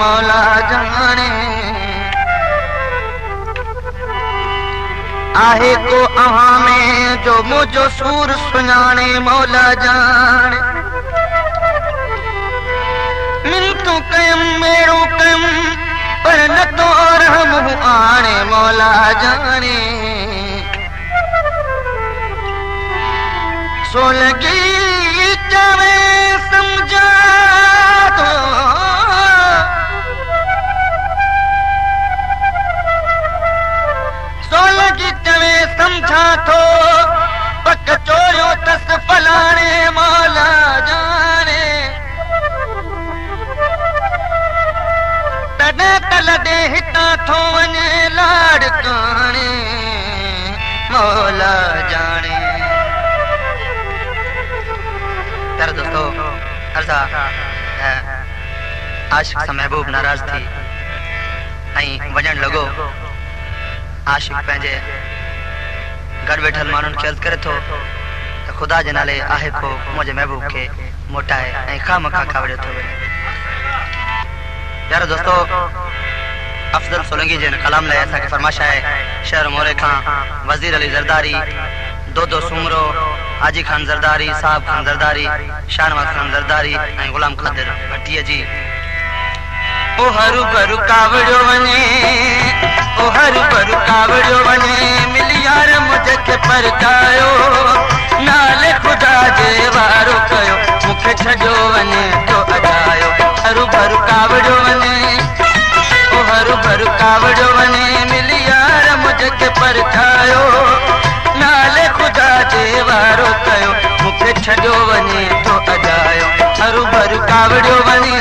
मौला जाने आहे को अहा में जो मुझो सूर सुनाने मौला जाने मिनतू कयम मेरो कयम पर न तो रहम आने मौला जाने सो लगी जावे समझा तो समझा तो पक चोयो तस फलाने मौला जाने तने तल दे हिता थो वने लाड काने मौला जाने। तेरे दोस्तों अर्जा आशिक से महबूब नाराज थी आई वजन लगो आशिक पंजे घर बैठल मानुन के अर्ज करे तो खुदा जे नाले आहे को मुझे महबूब के मोटाए ए खाम का कावड़े तो यार दोस्तों अफजल सोलंकी जे कलाम ले ऐसा के फरमाइश है शहर मोरे खां वजीर अली जरदारी दो दो सुमरो हाजी खान जरदारी साहब खान जरदारी शानवाज खान जरदारी ए गुलाम कादिर भटिया जी ओ हरू भरू कावड़ो वने ओ हरू भरू कावड़ो वने मिली यार मुझे के परतायो नाले खुदा जे वारो कयो मुखे छजो वने तो अजायो हरू भरू कावड़ो वने ओ हरू भरू कावड़ो वने मिली यार मुझे के परतायो नाले खुदा जे वारो कयो मुखे छजो वने तो अजायो हरू भरू कावड़ो वने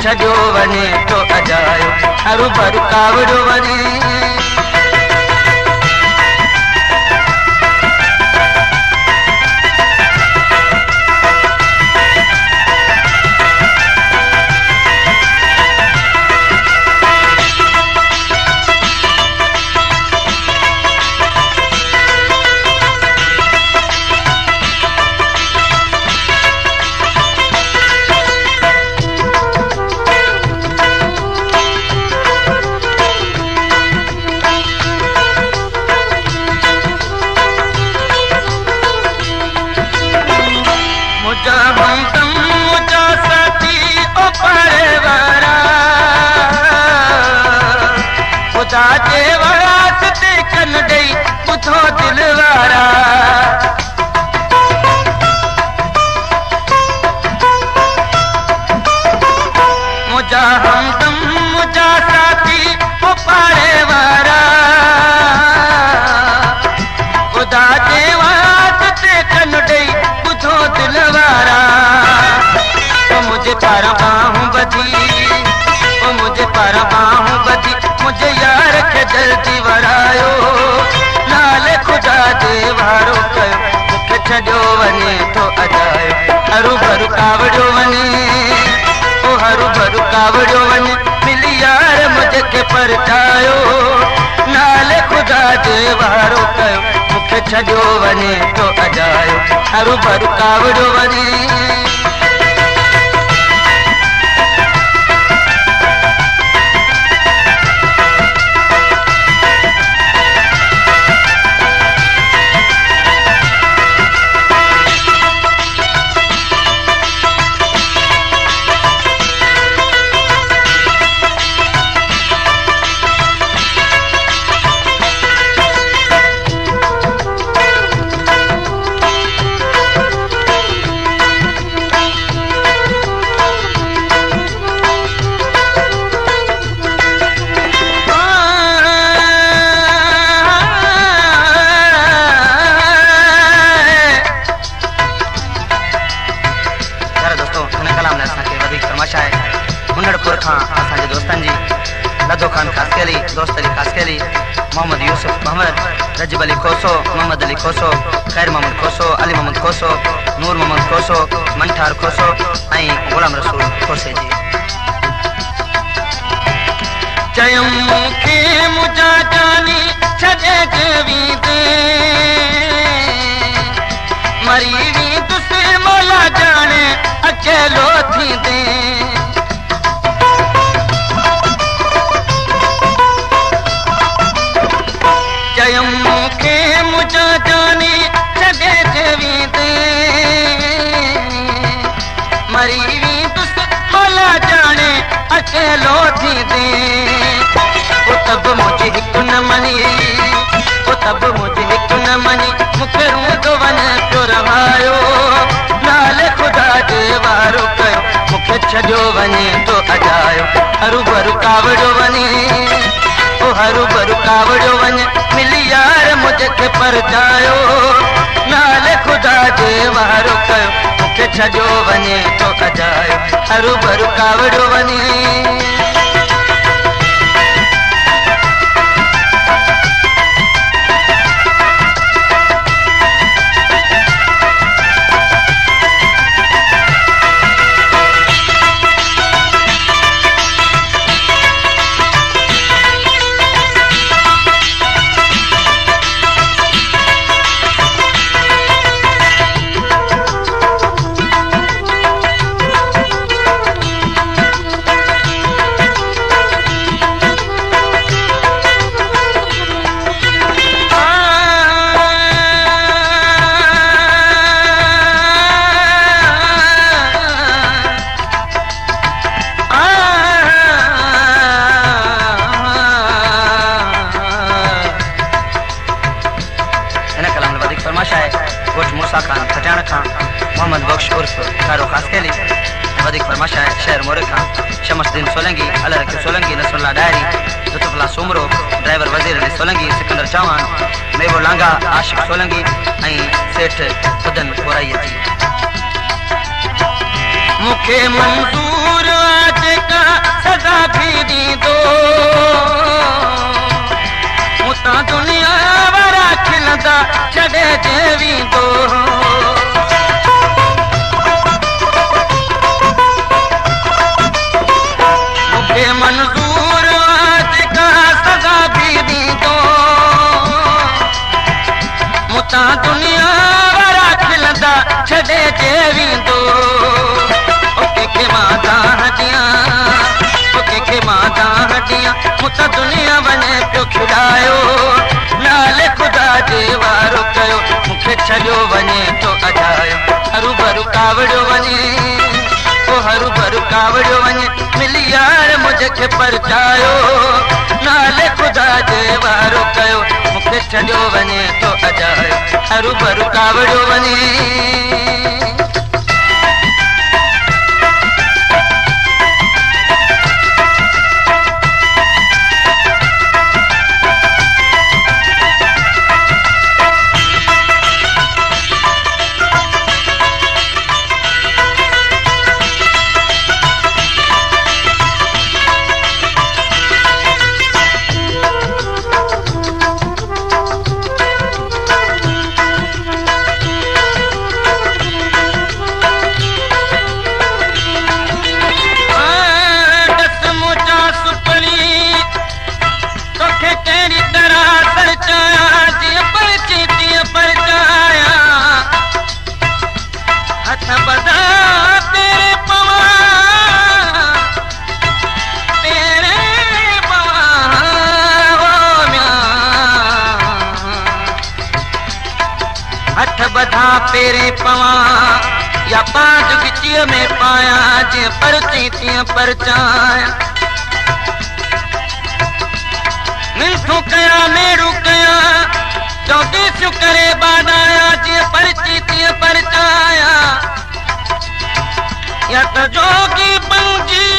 छजो वने तो अजायो हरू भरू कावड़ो वने कावड़ो वने ओ हरू भरू कावड़ो वने मिली यार मुझे के परछायो नाले खुदा जे वारो कयो मुखे छजो वने तो अजायो हरू भरू कावड़ो वने। रजब अली खोसो, मोहम्मद अली खोसो, खैर मोहम्मद खोसो, अली मोहम्मद खोसो, नूर मोहम्मद खोसो, मनठार खोसो, आई गुलाम रसूल खोसे जी। चयम के मुझा जानी छजे गवीद मरीवी तुसे मोला जाने अकेलो थी दे अकेलो थी दे वो तब मुझे हिक न मनी वो तब मुझे हिक न मनी मुखे रूदो वन पियो रवायो नाले खुदा जे वारो कयो मुखे छजो वने तो अजायो हरू भरू कावड़ो वने ओ हरू भरू कावड़ो वने मिली यार मुझे के परछायो नाले खुदा जे वारो कयो मुखे छजो वने तो अजायो हरू भरू कावड़ो वने। आशिक सोलंगी सेठ बदन कोराई जी मुखे मंजूर आज का सदा भी दी दो मुता दुनिया वारा खिलदा चढ़े देवी दो मुखे मंजूर आज का सदा भी दी दो मुता दुनिया वारा खिलदा छड़े जेवी दो ओके के माता हटिया ओके के माता हटिया मुता दुनिया वने पियो खिलायो नाले खुदा जे वारो कयो मुखे छड़ो वने तो अजायो हरू भरू कावड़ो वने ओ हरू भरू कावड़ो वने मिली यार मुझे के परछायो नाले खुदा जे वारो कयो मुखे छड़ो वने तो अजायो हरू भरू कावड़ो वने। वधा पेरे पवा या पांच विचीअ में पाया जे परची तीअं परचाया मिंथू कया मेरू कया चौदेसू करे बादाया जे परची तीअं परचाया या त जोगी पंजी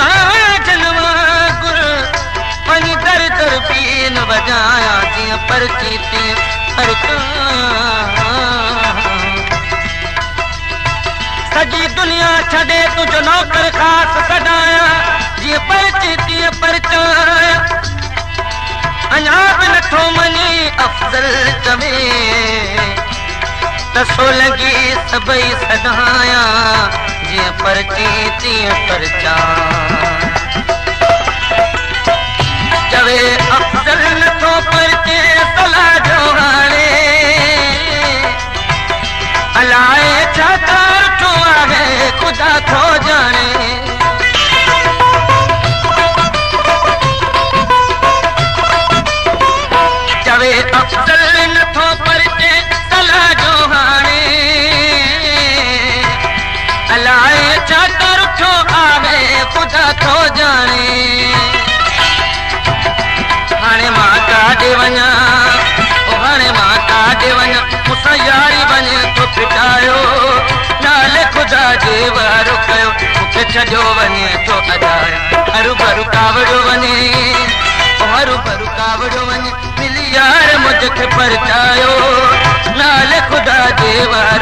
राजनवा गुर पनी दर दर बीन बजाया जिया परची तीअं सजी दुनिया छे तुझ नौकर खास सदाया जी परची तीअं परचाया अञा बि नथो मञे अफज़ल चवे त सोलगी सभई सदाया जीअं परची तीअं परचाया चवे अफज़ल नथो परचे सला जो हाणे अलाए छा तारठो आहे ख़ुदा थो ॼाणे चवे अफज़ल नथो परचे सला जो हाणे अलाए छा तारठो आहे ख़ुदा थो ॼाणे हाणे मां काॾे वञा हाणे मां काॾे वञा मूंसां यारी वञे थो फिटायो नाले ख़ुदा जे वारो कयो मूंखे छॾियो वञे थो अॼायो हरू भरू कावड़ो वञे हरू भरू कावड़ो वञे मिली यार मुंहिंखे परचायो नाले ख़ुदा जे वारो